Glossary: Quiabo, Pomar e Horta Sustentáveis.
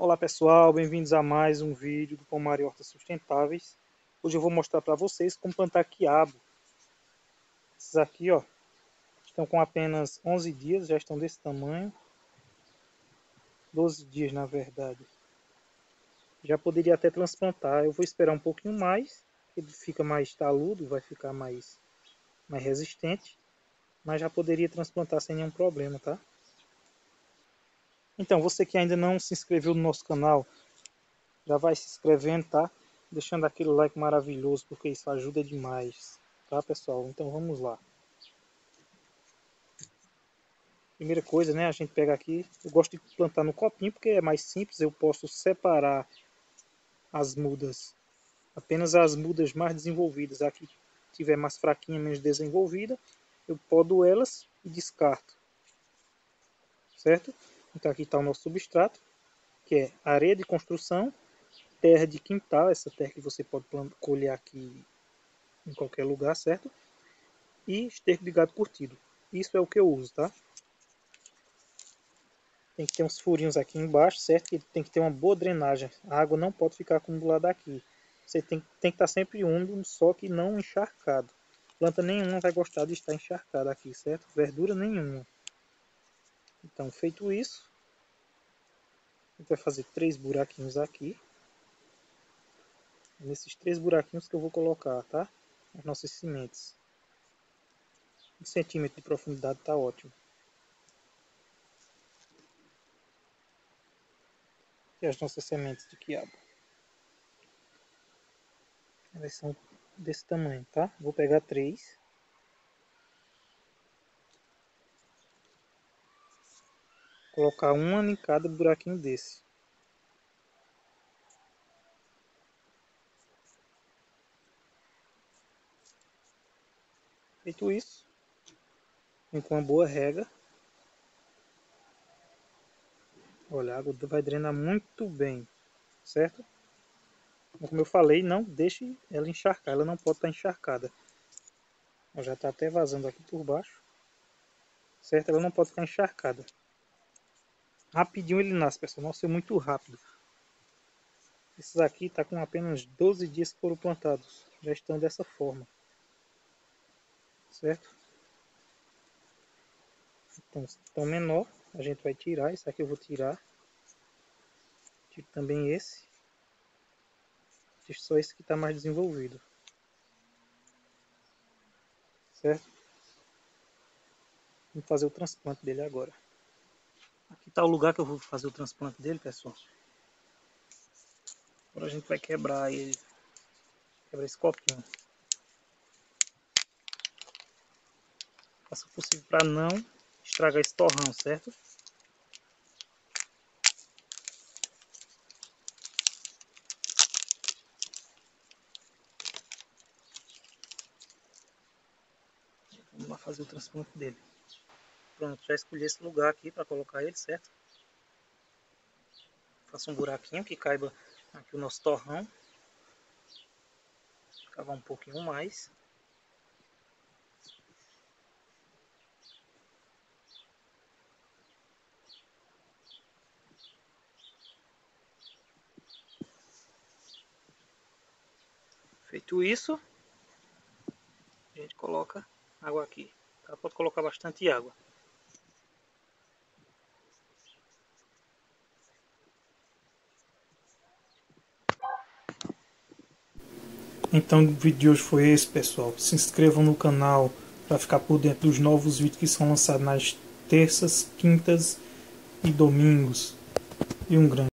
Olá pessoal, bem-vindos a mais um vídeo do Pomar e Horta Sustentáveis. Hoje eu vou mostrar para vocês como plantar quiabo. Esses aqui, ó, estão com apenas 11 dias, já estão desse tamanho. 12 dias, na verdade. Já poderia até transplantar. Eu vou esperar um pouquinho mais, ele fica mais taludo, vai ficar mais resistente. Mas já poderia transplantar sem nenhum problema, tá? Então, você que ainda não se inscreveu no nosso canal, já vai se inscrevendo, tá? Deixando aquele like maravilhoso, porque isso ajuda demais, tá, pessoal? Então, vamos lá. Primeira coisa, né, a gente pega aqui, eu gosto de plantar no copinho, porque é mais simples, eu posso separar as mudas, apenas as mudas mais desenvolvidas. A que tiver mais fraquinha, menos desenvolvida, eu podo elas e descarto, certo? Então aqui está o nosso substrato, que é areia de construção, terra de quintal, essa terra que você pode colher aqui em qualquer lugar, certo? E esterco de gado curtido. Isso é o que eu uso, tá? Tem que ter uns furinhos aqui embaixo, certo? E tem que ter uma boa drenagem. A água não pode ficar acumulada aqui. Você tem que estar sempre úmido, só que não encharcado. Planta nenhuma vai gostar de estar encharcada aqui, certo? Verdura nenhuma. Então, feito isso, a gente vai fazer 3 buraquinhos aqui. Nesses 3 buraquinhos que eu vou colocar, tá? As nossas sementes. 1 centímetro de profundidade tá ótimo. E as nossas sementes de quiabo. Elas são desse tamanho, tá? Vou pegar 3. Colocar uma em cada buraquinho desse. Feito isso, vem com uma boa rega. Olha, a água vai drenar muito bem, certo? Como eu falei, não deixe ela encharcar, ela não pode estar encharcada. Ela já está até vazando aqui por baixo, certo? Ela não pode ficar encharcada. Rapidinho ele nasce, pessoal. Nossa, é muito rápido. Esses aqui estão com apenas 12 dias que foram plantados. Já estão dessa forma. Certo? Então, tão menor, a gente vai tirar. Esse aqui eu vou tirar. Tiro também esse. Tiro só esse que está mais desenvolvido. Certo? Vamos fazer o transplante dele agora. Aqui está o lugar que eu vou fazer o transplante dele, pessoal. Agora a gente vai quebrar ele. Quebrar esse copinho. Faça o possível para não estragar esse torrão, certo? Vamos lá fazer o transplante dele. Pronto, já escolhi esse lugar aqui para colocar ele, certo? Faço um buraquinho que caiba aqui o nosso torrão. Cavar um pouquinho mais. Feito isso, a gente coloca água aqui. Tá? Pode colocar bastante água. Então o vídeo de hoje foi esse, pessoal. Se inscrevam no canal para ficar por dentro dos novos vídeos que são lançados nas terças, quintas e domingos. E um grande